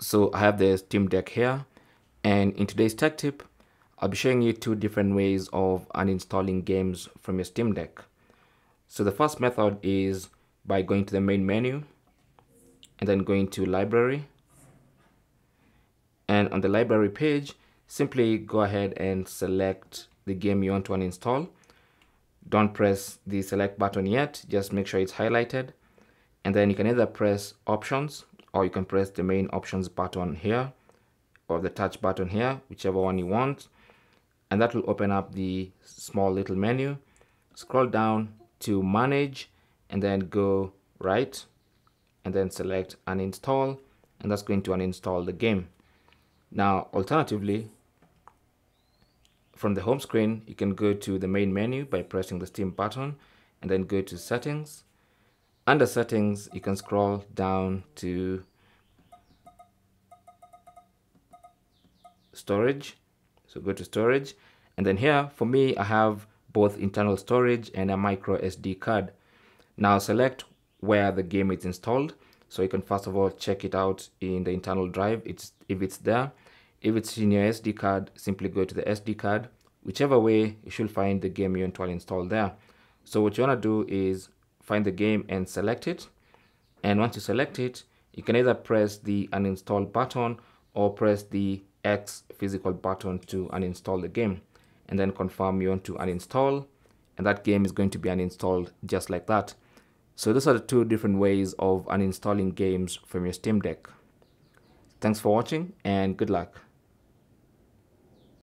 So I have the Steam Deck here, and in today's tech tip, I'll be showing you two different ways of uninstalling games from your Steam Deck. So the first method is by going to the main menu and then going to library, and on the library page simply go ahead and select the game you want to uninstall. Don't press the select button yet, just make sure it's highlighted, and then you can either press options or you can press the main options button here or the touch button here, whichever one you want, and that will open up the small little menu. Scroll down to manage and then go right and then select uninstall, and that's going to uninstall the game. Now alternatively, from the home screen you can go to the main menu by pressing the Steam button and then go to settings. Under settings you can scroll down to storage, so go to storage, and then here for me I have both internal storage and a micro SD card. Now select where the game is installed, so you can first of all check it out in the internal drive if it's there. If it's in your SD card, simply go to the SD card. Whichever way, you should find the game you want to install there. So what you want to do is find the game and select it, and once you select it you can either press the uninstall button or press the X physical button to uninstall the game, and then confirm you want to uninstall, and that game is going to be uninstalled just like that. So those are the two different ways of uninstalling games from your Steam Deck. Thanks for watching and good luck.